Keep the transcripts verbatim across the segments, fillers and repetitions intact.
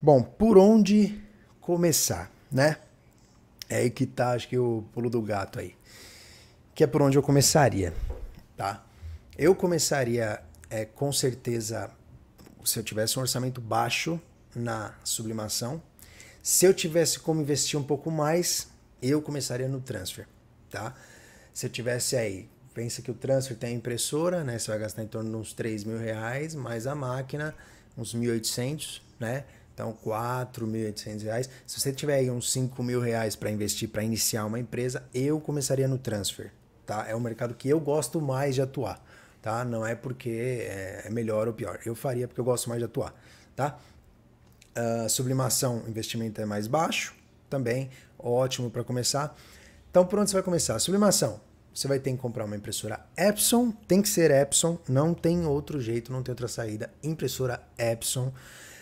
Bom, por onde começar, né? É aí que tá, acho que o pulo do gato aí. Que é por onde eu começaria, tá? Eu começaria, é, com certeza, se eu tivesse um orçamento baixo na sublimação. Se eu tivesse como investir um pouco mais, eu começaria no transfer, tá? Se eu tivesse aí, pensa que o transfer tem a impressora, né? Você vai gastar em torno de uns três mil reais, mais a máquina, uns mil e oitocentos, né? Então, quatro mil e oitocentos reais. Se você tiver aí uns cinco mil reais para investir, para iniciar uma empresa, eu começaria no transfer, tá? É um mercado que eu gosto mais de atuar, tá? Não é porque é melhor ou pior. Eu faria porque eu gosto mais de atuar, tá? Uh, sublimação, investimento é mais baixo também. Ótimo para começar. Então, por onde você vai começar? Sublimação. Você vai ter que comprar uma impressora Epson. Tem que ser Epson. Não tem outro jeito, não tem outra saída. Impressora Epson.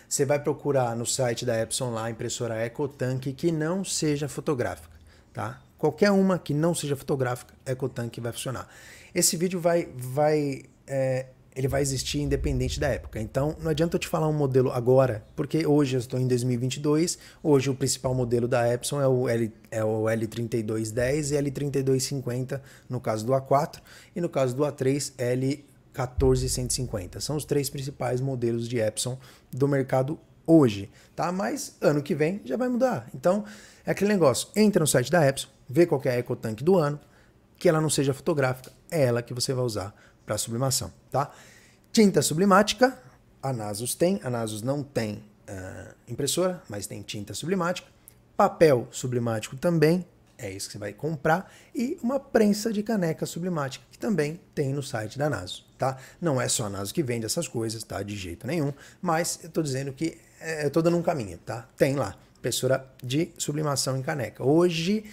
Você vai procurar no site da Epson lá, impressora EcoTank, que não seja fotográfica, tá? Qualquer uma que não seja fotográfica, EcoTank vai funcionar. Esse vídeo vai, vai, é, ele vai existir independente da época. Então, não adianta eu te falar um modelo agora, porque hoje eu estou em dois mil e vinte e dois, hoje o principal modelo da Epson é o, L, é o L trinta e dois dez e L trinta e dois cinquenta, no caso do A quatro, e no caso do A três, L quatorze cento e cinquenta. São os três principais modelos de Epson do mercado hoje, tá? Mas ano que vem já vai mudar. Então, é aquele negócio. Entra no site da Epson, vê qual que é a EcoTank do ano, que ela não seja fotográfica, é ela que você vai usar para sublimação, tá? Tinta sublimática, a Nasus tem, a Nasus não tem uh, impressora, mas tem tinta sublimática. Papel sublimático também, é isso que você vai comprar, e uma prensa de caneca sublimática, que também tem no site da Nasus, tá? Não é só a Nasus que vende essas coisas, tá? De jeito nenhum, mas eu tô dizendo que é, eu tô dando um caminho, tá? Tem lá, impressora de sublimação em caneca. Hoje,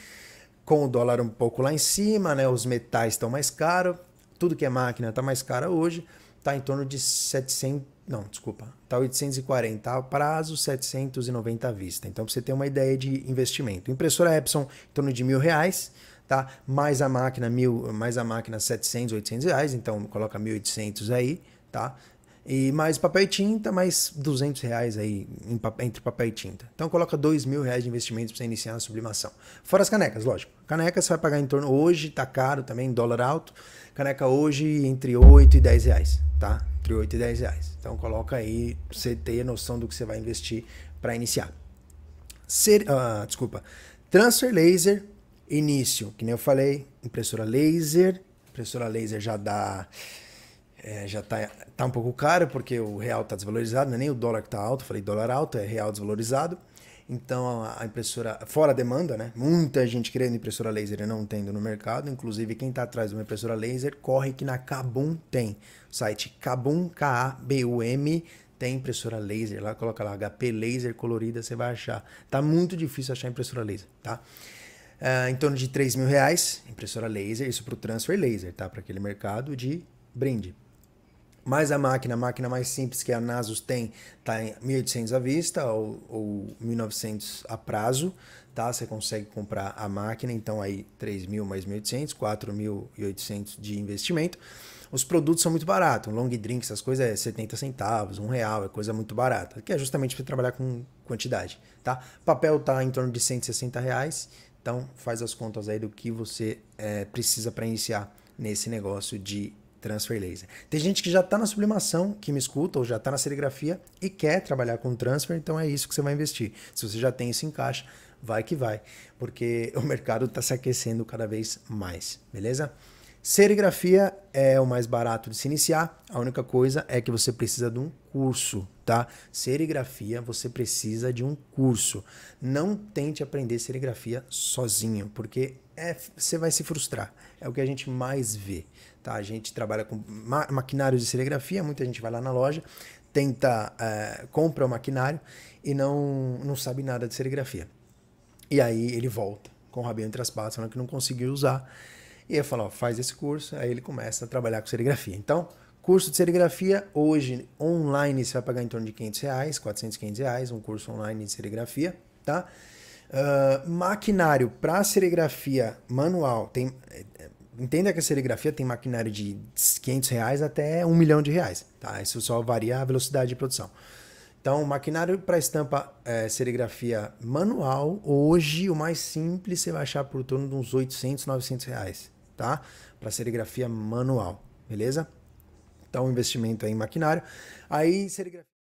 com o dólar um pouco lá em cima, né? Os metais estão mais caros, tudo que é máquina tá mais cara hoje, tá em torno de setecentos, não, desculpa, tá oitocentos e quarenta a prazo, setecentos e noventa à vista. Então, pra você ter uma ideia de investimento. Impressora Epson, em torno de mil reais, tá? Mais a máquina, mil, mais a máquina, setecentos, oitocentos reais, então coloca mil e oitocentos aí, tá? E mais papel e tinta, mais duzentos reais aí em, entre papel e tinta. Então, coloca dois mil reais de investimento pra você iniciar a sublimação. Fora as canecas, lógico. Canecas você vai pagar em torno, hoje tá caro também, dólar alto. Caneca hoje entre oito e dez reais, tá? Entre oito e dez reais. Então coloca aí pra você ter noção do que você vai investir para iniciar. Ser, ah, desculpa. Transfer laser, início, que nem eu falei, impressora laser. Impressora laser já dá... É, já tá, tá um pouco caro, porque o real tá desvalorizado, não é nem o dólar que tá alto, falei dólar alto, é real desvalorizado. Então a impressora, fora a demanda, né? Muita gente querendo impressora laser e não tendo no mercado. Inclusive, quem tá atrás de uma impressora laser, corre que na Kabum tem. O site Kabum, K A B U M, tem impressora laser lá, coloca lá H P laser colorida, você vai achar. Tá muito difícil achar impressora laser, tá? Uh, em torno de três mil reais, impressora laser, isso pro transfer laser, tá? Para aquele mercado de brinde. Mais a máquina, a máquina mais simples que a Nasus tem, tá em mil e oitocentos à vista ou, ou mil e novecentos a prazo, tá? Você consegue comprar a máquina, então aí três mil mais mil e oitocentos, quatro mil e oitocentos de investimento. Os produtos são muito baratos, um long drink, essas coisas é setenta centavos, um real, é coisa muito barata, que é justamente para trabalhar com quantidade, tá? Papel tá em torno de cento e sessenta reais, então faz as contas aí do que você é, precisa para iniciar nesse negócio de transfer laser. Tem gente que já está na sublimação, que me escuta, ou já está na serigrafia e quer trabalhar com transfer, então é isso que você vai investir. Se você já tem isso em caixa, vai que vai, porque o mercado está se aquecendo cada vez mais, beleza? Serigrafia é o mais barato de se iniciar, a única coisa é que você precisa de um curso, tá? Serigrafia, você precisa de um curso. Não tente aprender serigrafia sozinho, porque é, você vai se frustrar. É o que a gente mais vê, tá? A gente trabalha com ma maquinários de serigrafia, muita gente vai lá na loja, tenta, é, compra o maquinário e não, não sabe nada de serigrafia. E aí ele volta com o rabinho entre as patas, falando que não conseguiu usar. E eu falo, ó, faz esse curso, aí ele começa a trabalhar com serigrafia. Então, curso de serigrafia, hoje, online, você vai pagar em torno de quinhentos reais, quatrocentos, quinhentos reais, um curso online de serigrafia, tá? Uh, maquinário para serigrafia manual, tem, entenda que a serigrafia tem maquinário de quinhentos reais até um milhão de reais, tá? Isso só varia a velocidade de produção. Então, maquinário para estampa é, serigrafia manual, hoje o mais simples você vai achar por torno de uns oitocentos, novecentos reais, tá? Para serigrafia manual, beleza? Então, investimento aí em maquinário. Aí, serigrafia...